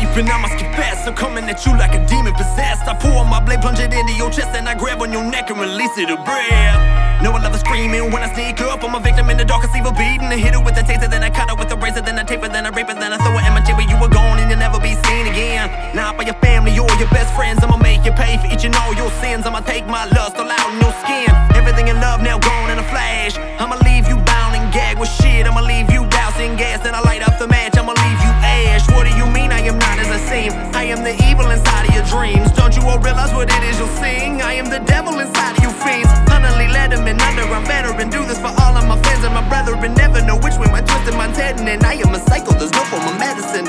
leaping, I must get fast. I'm coming at you like a demon possessed. I pull on my blade, plunge it into your chest, and I grab on your neck and release it a breath. No, I love the screaming when I sneak up. I'm a victim in the darkest evil beating. I hit her with a taser, then I cut her with a razor, then I taper, then I rape her, then I throw her in my chamber. You were gone and you'll never be seen again. Not by your family or your best friends. I'ma make you pay for each and all your sins. I'ma take my lust all out in your skin. Everything in love now gone in a flash. I'ma leave you bound and gagged with shit. I'ma leave you dousing gas, then I light up the match. I'ma leave you ash. What do you mean I am not as I seem? I am the evil inside of your dreams. Don't you all realize what it is you'll sing? I am the devil inside of you fiends. I'm veteran, do this for all of my friends and my brethren. Never know which way my twisted mind's heading, and I am a psycho, there's no form of medicine.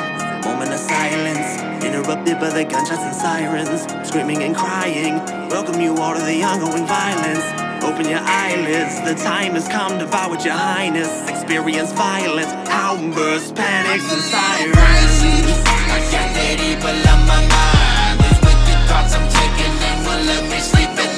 Moment of silence, interrupted by the gunshots and sirens. Screaming and crying, welcome you all to the ongoing violence. Open your eyelids, the time has come to vow with your highness. Experience violence, outbursts, panics and sirens. I got that evil on my mind. These wicked thoughts I'm taking and will let me sleep at night.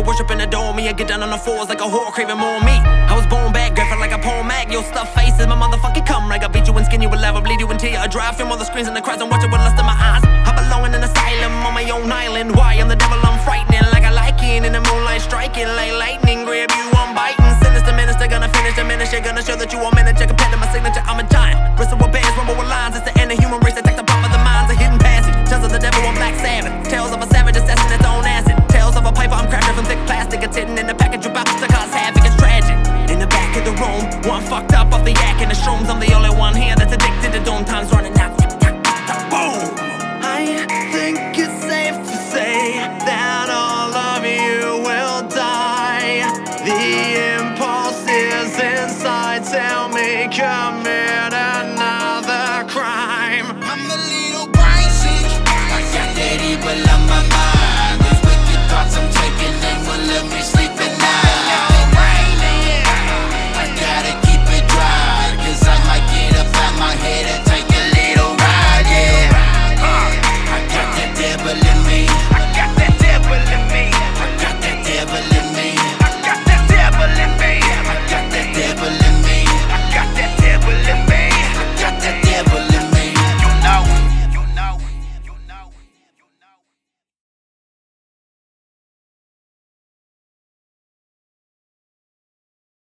Worshiping, adore me, I get down on the floors like a whore, craving more meat. I was born back, grabbing like a porn mag. Your stuff faces my motherfucking cum rag. I beat you and skin you alive, I bleed you until you're dry. Film all the screens and the cries, I'm watching with lust in my eyes. I belong in an asylum on my own island. Why I'm the devil, I'm frightening like a lichen in the moonlight striking. Like